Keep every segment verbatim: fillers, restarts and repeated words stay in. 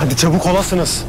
Hadi çabuk olasınız.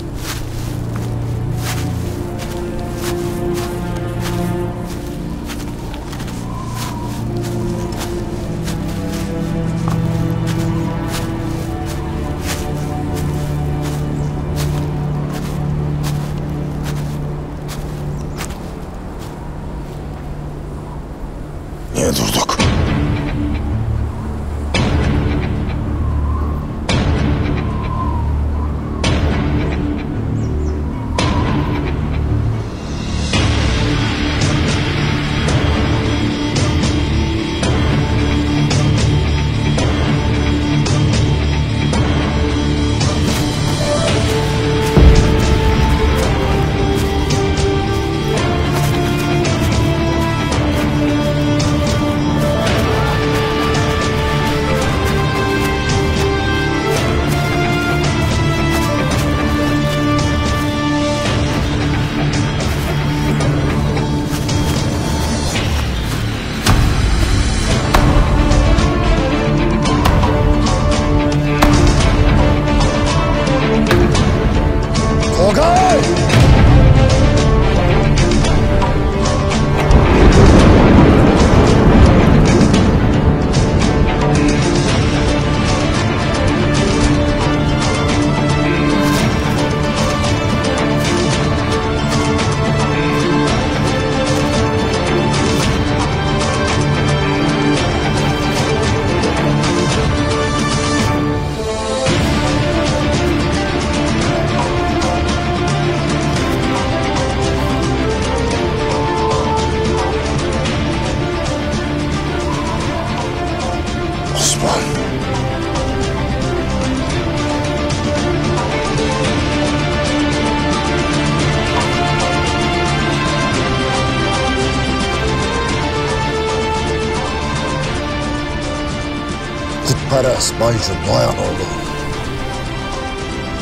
Putperest Baycı Noyanoğlu,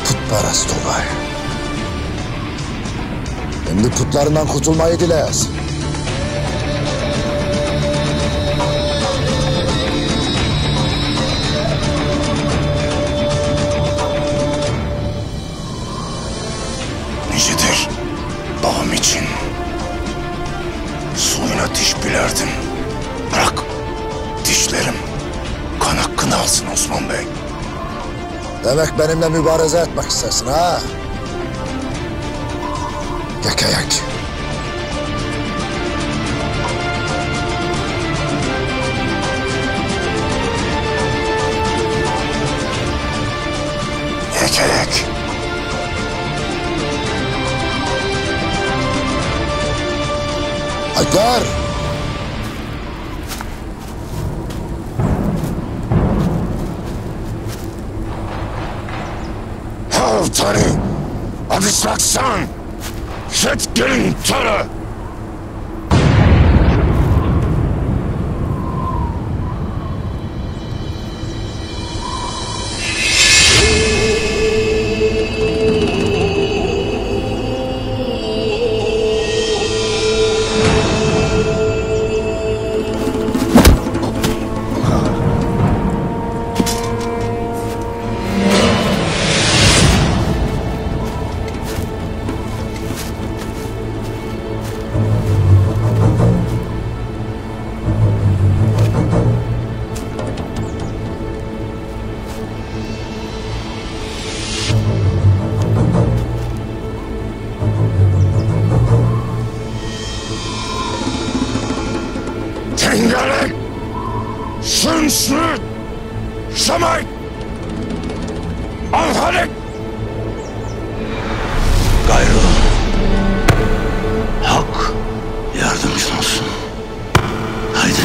putperest Togay. Şimdi putlarından kurtulmayı dileyiz. Nicedir bağım için suyuna diş bilerdim. Bırak dişlerim kan hakkını alsın Osman Bey. Demek benimle mübareze etmek istersin ha? Yakayek. Yakayek. Haydar! Tarı, abisaksan, şetkin tarı. Tengerek, şınşlık, şamay, alharik, gayrı, hak yardımcın olsun. Haydi.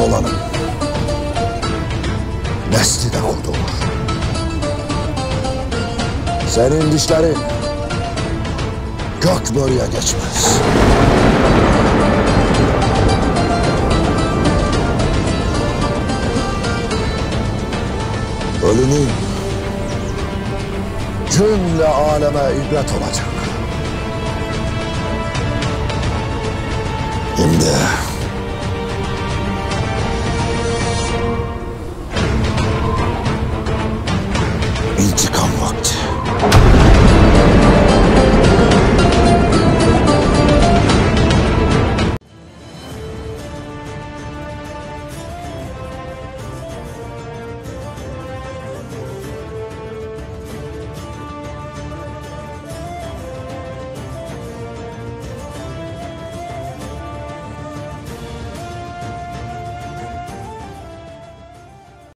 yanında olanın nesli de kurt olur. Senin dişlerin gök boruya geçmez. Ölünün cümle aleme ibret olacak. Şimdi